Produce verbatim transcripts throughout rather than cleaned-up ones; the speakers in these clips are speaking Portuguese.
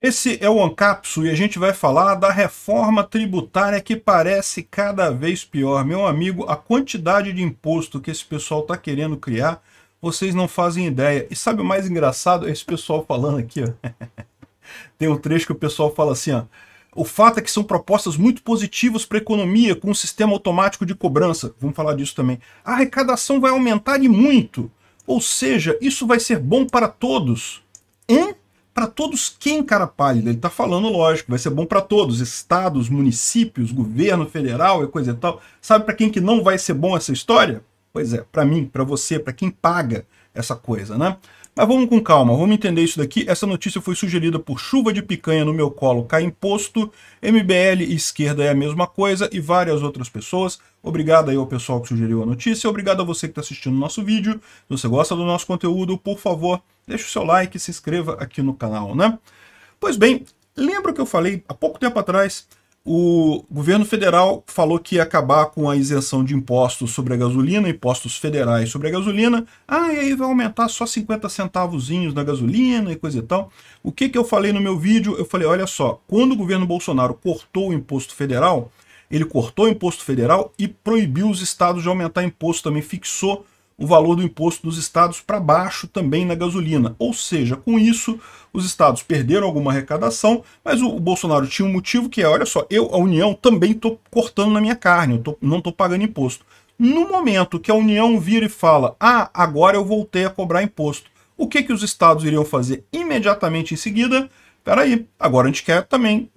Esse é o Ancapsu e a gente vai falar da reforma tributária que parece cada vez pior. Meu amigo, a quantidade de imposto que esse pessoal está querendo criar, vocês não fazem ideia. E sabe o mais engraçado? É esse pessoal falando aqui, ó. Tem um trecho que o pessoal fala assim, ó. O fato é que são propostas muito positivas para a economia, com um sistema automático de cobrança. Vamos falar disso também. A arrecadação vai aumentar e muito. Ou seja, isso vai ser bom para todos. Hã? Para todos quem, cara pálida? Ele tá falando, lógico, vai ser bom para todos, estados, municípios, governo federal e coisa e tal. Sabe para quem que não vai ser bom essa história? Pois é, para mim, para você, para quem paga essa coisa, né? Mas vamos com calma, vamos entender isso daqui. Essa notícia foi sugerida por Chuva de Picanha no Meu Colo, cai imposto, M B L e esquerda é a mesma coisa e várias outras pessoas. Obrigado aí ao pessoal que sugeriu a notícia, obrigado a você que está assistindo o nosso vídeo. Se você gosta do nosso conteúdo, por favor, deixa o seu like e se inscreva aqui no canal, né? Pois bem, lembra que eu falei há pouco tempo atrás, o governo federal falou que ia acabar com a isenção de impostos sobre a gasolina, impostos federais sobre a gasolina. Ah, e aí vai aumentar só cinquenta centavinhos da gasolina e coisa e tal. O que que eu falei no meu vídeo? Eu falei, olha só, quando o governo Bolsonaro cortou o imposto federal, ele cortou o imposto federal e proibiu os estados de aumentar imposto também, fixou o valor do imposto dos estados para baixo também na gasolina. Ou seja, com isso, os estados perderam alguma arrecadação, mas o Bolsonaro tinha um motivo que é, olha só, eu, a União, também estou cortando na minha carne, eu tô, não estou pagando imposto. No momento que a União vira e fala, ah, agora eu voltei a cobrar imposto, o que, que os estados iriam fazer imediatamente em seguida? Peraí, agora a gente quer também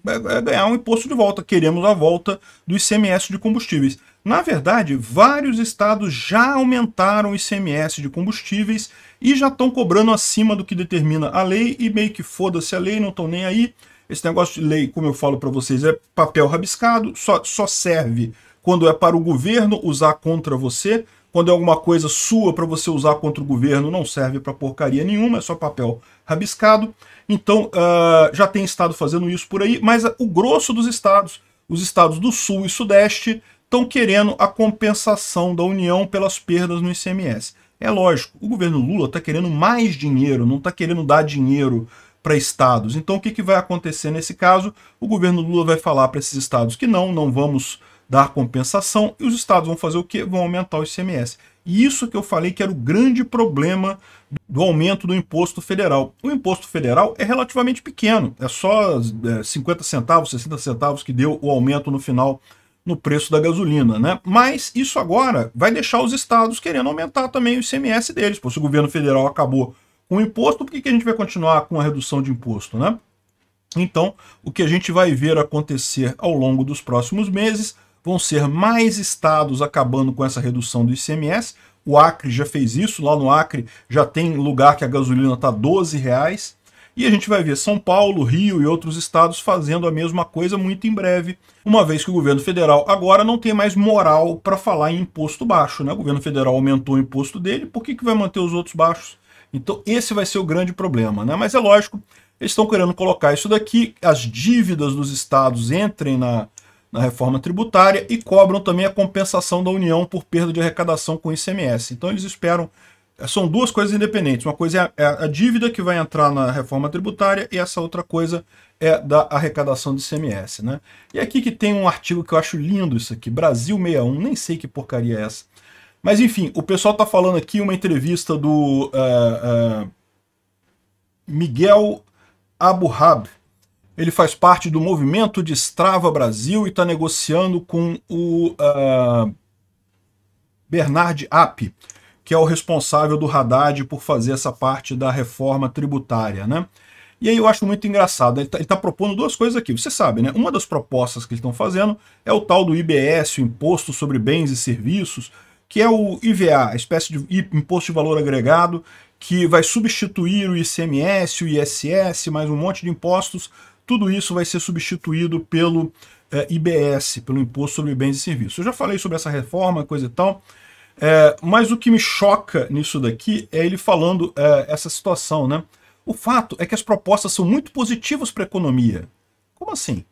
ganhar um imposto de volta, queremos a volta do I C M S de combustíveis. Na verdade, vários estados já aumentaram o I C M S de combustíveis e já estão cobrando acima do que determina a lei e meio que foda-se a lei, não estão nem aí. Esse negócio de lei, como eu falo para vocês, é papel rabiscado, só, só serve quando é para o governo usar contra você, quando é alguma coisa sua para você usar contra o governo, não serve para porcaria nenhuma, é só papel rabiscado. Então, uh, já tem estado fazendo isso por aí, mas o grosso dos estados, os estados do Sul e Sudeste, estão querendo a compensação da União pelas perdas no I C M S. É lógico, o governo Lula está querendo mais dinheiro, não está querendo dar dinheiro para estados. Então, o que, que vai acontecer nesse caso? O governo Lula vai falar para esses estados que não, não vamos dar compensação, e os estados vão fazer o quê? Vão aumentar o I C M S. E isso que eu falei que era o grande problema do aumento do imposto federal. O imposto federal é relativamente pequeno, é só é, cinquenta centavos, sessenta centavos que deu o aumento no final no preço da gasolina, né? Mas isso agora vai deixar os estados querendo aumentar também o I C M S deles. Pô, se o governo federal acabou com o imposto, por que, que a gente vai continuar com a redução de imposto, né? Então, o que a gente vai ver acontecer ao longo dos próximos meses vão ser mais estados acabando com essa redução do I C M S. O Acre já fez isso, lá no Acre já tem lugar que a gasolina está doze reais. E a gente vai ver São Paulo, Rio e outros estados fazendo a mesma coisa muito em breve, uma vez que o governo federal agora não tem mais moral para falar em imposto baixo, né? O governo federal aumentou o imposto dele, por que que vai manter os outros baixos? Então esse vai ser o grande problema, né? Mas é lógico, eles estão querendo colocar isso daqui, as dívidas dos estados entrem na... na reforma tributária e cobram também a compensação da União por perda de arrecadação com I C M S. Então eles esperam, são duas coisas independentes, uma coisa é a dívida que vai entrar na reforma tributária e essa outra coisa é da arrecadação de I C M S, né? E aqui que tem um artigo que eu acho lindo isso aqui, Brasil sessenta e um, nem sei que porcaria é essa. Mas enfim, o pessoal tá falando aqui uma entrevista do uh, uh, Miguel Abouhab. Ele faz parte do movimento de Estrava Brasil e está negociando com o uh, Bernard App, que é o responsável do Haddad por fazer essa parte da reforma tributária, né? E aí eu acho muito engraçado, ele está tá propondo duas coisas aqui, você sabe, né? Uma das propostas que eles estão fazendo é o tal do I B S, o Imposto sobre Bens e Serviços, que é o I V A, a espécie de Imposto de Valor Agregado, que vai substituir o I C M S, o I S S, mais um monte de impostos. Tudo isso vai ser substituído pelo é, I B S, pelo Imposto sobre Bens e Serviços. Eu já falei sobre essa reforma, coisa e tal, é, mas o que me choca nisso daqui é ele falando é, essa situação, né? O fato é que as propostas são muito positivas para a economia. Como assim?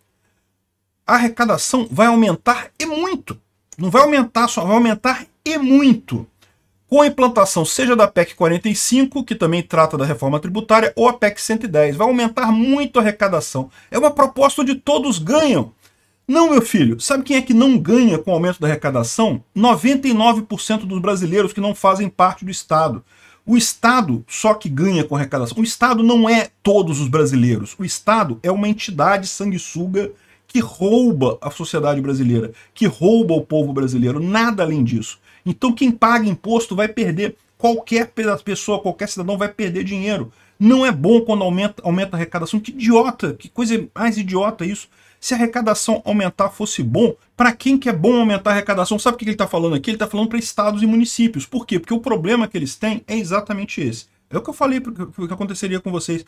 A arrecadação vai aumentar e muito. Não vai aumentar só, vai aumentar e muito. com a implantação seja da PEC quarenta e cinco, que também trata da reforma tributária, ou a PEC cento e dez. Vai aumentar muito a arrecadação. É uma proposta onde todos ganham. Não, meu filho, sabe quem é que não ganha com o aumento da arrecadação? noventa e nove por cento dos brasileiros que não fazem parte do Estado. O Estado só que ganha com a arrecadação. O Estado não é todos os brasileiros. O Estado é uma entidade sanguessuga que rouba a sociedade brasileira, que rouba o povo brasileiro, nada além disso. Então quem paga imposto vai perder, qualquer pessoa, qualquer cidadão vai perder dinheiro. Não é bom quando aumenta, aumenta a arrecadação. Que idiota, que coisa mais idiota isso. Se a arrecadação aumentar fosse bom, para quem que é bom aumentar a arrecadação? Sabe o que ele está falando aqui? Ele está falando para estados e municípios. Por quê? Porque o problema que eles têm é exatamente esse. É o que eu falei, o que aconteceria com vocês.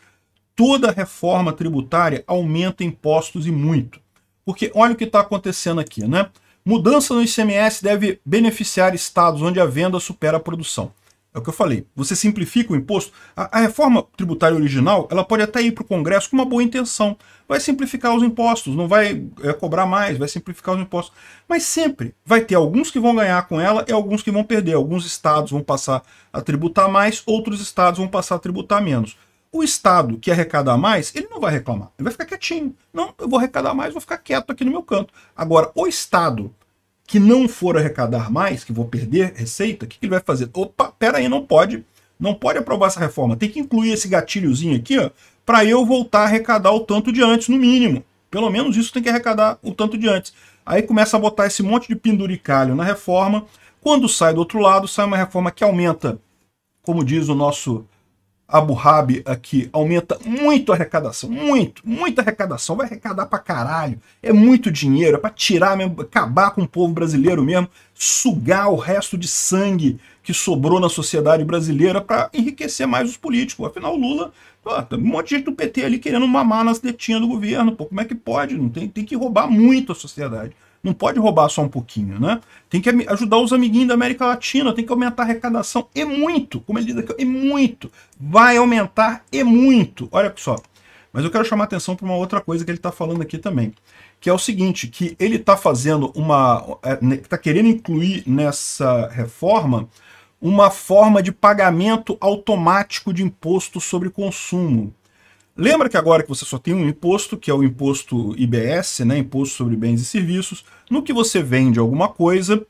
Toda reforma tributária aumenta impostos e muito. Porque olha o que está acontecendo aqui, né? Mudança no I C M S deve beneficiar estados onde a venda supera a produção. É o que eu falei. Você simplifica o imposto. A, a reforma tributária original, ela pode até ir para o Congresso com uma boa intenção. Vai simplificar os impostos, não vai é, cobrar mais, vai simplificar os impostos. Mas sempre vai ter alguns que vão ganhar com ela e alguns que vão perder. Alguns estados vão passar a tributar mais, outros estados vão passar a tributar menos. O Estado que arrecadar mais, ele não vai reclamar. Ele vai ficar quietinho. Não, eu vou arrecadar mais, vou ficar quieto aqui no meu canto. Agora, o Estado que não for arrecadar mais, que vou perder receita, o que ele vai fazer? Opa, pera aí, não pode. Não pode aprovar essa reforma. Tem que incluir esse gatilhozinho aqui, ó, para eu voltar a arrecadar o tanto de antes, no mínimo. Pelo menos isso tem que arrecadar o tanto de antes. Aí começa a botar esse monte de penduricalho na reforma. Quando sai do outro lado, sai uma reforma que aumenta, como diz o nosso Abu Rabi aqui, aumenta muito a arrecadação, muito, muita arrecadação, vai arrecadar pra caralho, é muito dinheiro, é pra tirar mesmo, acabar com o povo brasileiro mesmo, sugar o resto de sangue que sobrou na sociedade brasileira pra enriquecer mais os políticos. Afinal, o Lula, ó, tá um monte de gente do P T ali querendo mamar nas tetinhas do governo, pô, como é que pode? Não tem, tem que roubar muito a sociedade. Não pode roubar só um pouquinho, né? Tem que ajudar os amiguinhos da América Latina, tem que aumentar a arrecadação, e muito, como ele diz aqui, e muito. Vai aumentar, e muito. Olha só, mas eu quero chamar a atenção para uma outra coisa que ele está falando aqui também, que é o seguinte, que ele está fazendo uma... está querendo incluir nessa reforma uma forma de pagamento automático de imposto sobre consumo. Lembra que agora que você só tem um imposto, que é o imposto I B S, né, Imposto sobre Bens e Serviços, no que você vende alguma coisa,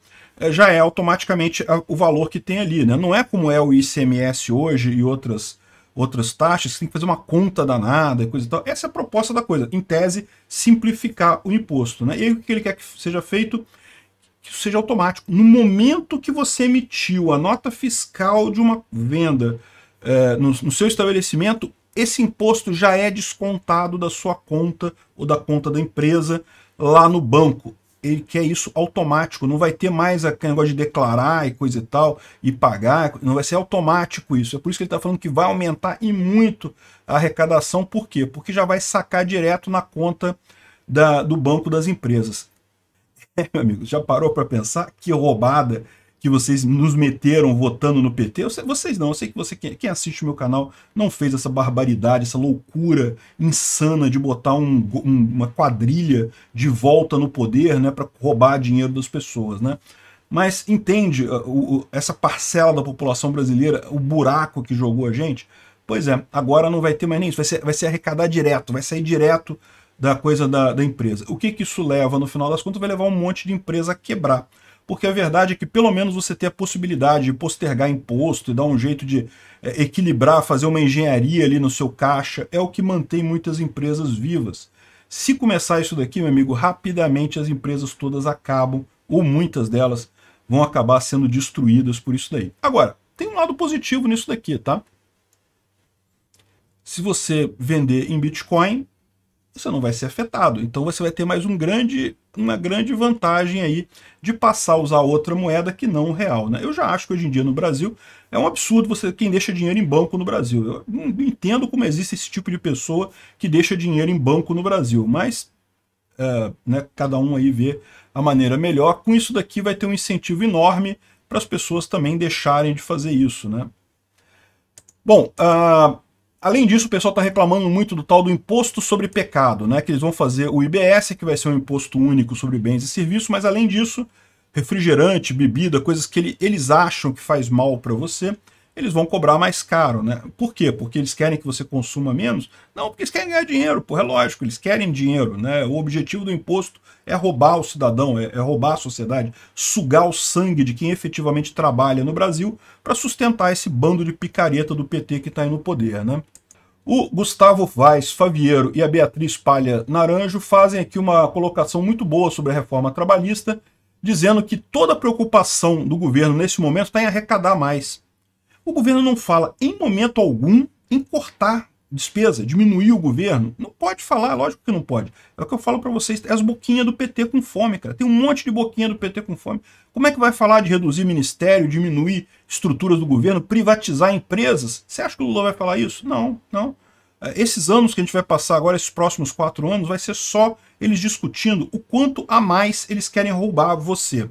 já é automaticamente o valor que tem ali, né? Não é como é o I C M S hoje e outras, outras taxas, que tem que fazer uma conta danada e coisa e tal. Essa é a proposta da coisa, em tese, simplificar o imposto, né? E aí o que ele quer que seja feito? Que isso seja automático. No momento que você emitiu a nota fiscal de uma venda eh, no, no seu estabelecimento, esse imposto já é descontado da sua conta ou da conta da empresa lá no banco. Ele quer isso automático, não vai ter mais aquele negócio de declarar e coisa e tal, e pagar, não vai ser automático isso. É por isso que ele está falando que vai aumentar e muito a arrecadação. Por quê? Porque já vai sacar direto na conta da, do banco das empresas. É, meu amigo, já parou para pensar que roubada que vocês nos meteram votando no P T? Eu sei, vocês não, eu sei que você, quem assiste o meu canal não fez essa barbaridade, essa loucura insana de botar um, um, uma quadrilha de volta no poder, né, para roubar dinheiro das pessoas, né? Mas entende o, o, essa parcela da população brasileira, o buraco que jogou a gente? Pois é, agora não vai ter mais nem isso, vai ser, vai ser arrecadar direto, vai sair direto da coisa da, da empresa. O que que isso leva, no final das contas? Vai levar um monte de empresa a quebrar. Porque a verdade é que pelo menos você tem a possibilidade de postergar imposto e dar um jeito de é, equilibrar, fazer uma engenharia ali no seu caixa, é o que mantém muitas empresas vivas. Se começar isso daqui, meu amigo, rapidamente as empresas todas acabam, ou muitas delas vão acabar sendo destruídas por isso daí. Agora, tem um lado positivo nisso daqui, tá? Se você vender em Bitcoin, você não vai ser afetado. Então você vai ter mais um grande, uma grande vantagem aí de passar a usar outra moeda que não o real, né? Eu já acho que hoje em dia no Brasil é um absurdo você quem deixa dinheiro em banco no Brasil. Eu não entendo como existe esse tipo de pessoa que deixa dinheiro em banco no Brasil, mas é, né, cada um aí vê a maneira melhor. Com isso daqui vai ter um incentivo enorme para as pessoas também deixarem de fazer isso, né? Bom, a... além disso, o pessoal está reclamando muito do tal do imposto sobre pecado, né? Que eles vão fazer o I B S, que vai ser um imposto único sobre bens e serviços, mas além disso, refrigerante, bebida, coisas que ele, eles acham que faz mal para você, eles vão cobrar mais caro, né? Por quê? Porque eles querem que você consuma menos? Não, porque eles querem ganhar dinheiro, porra, é lógico, eles querem dinheiro, né? O objetivo do imposto é roubar o cidadão, é, é roubar a sociedade, sugar o sangue de quem efetivamente trabalha no Brasil para sustentar esse bando de picareta do P T que está aí no poder, né? O Gustavo Weiss, Faviero e a Beatriz Palha Naranjo fazem aqui uma colocação muito boa sobre a reforma trabalhista, dizendo que toda a preocupação do governo nesse momento está em arrecadar mais. O governo não fala em momento algum em cortar despesa, diminuir o governo. Não pode falar, lógico que não pode. É o que eu falo para vocês, é as boquinhas do P T com fome, cara. Tem um monte de boquinha do P T com fome. Como é que vai falar de reduzir ministério, diminuir estruturas do governo, privatizar empresas? Você acha que o Lula vai falar isso? Não, não. Esses anos que a gente vai passar agora, esses próximos quatro anos, vai ser só eles discutindo o quanto a mais eles querem roubar você.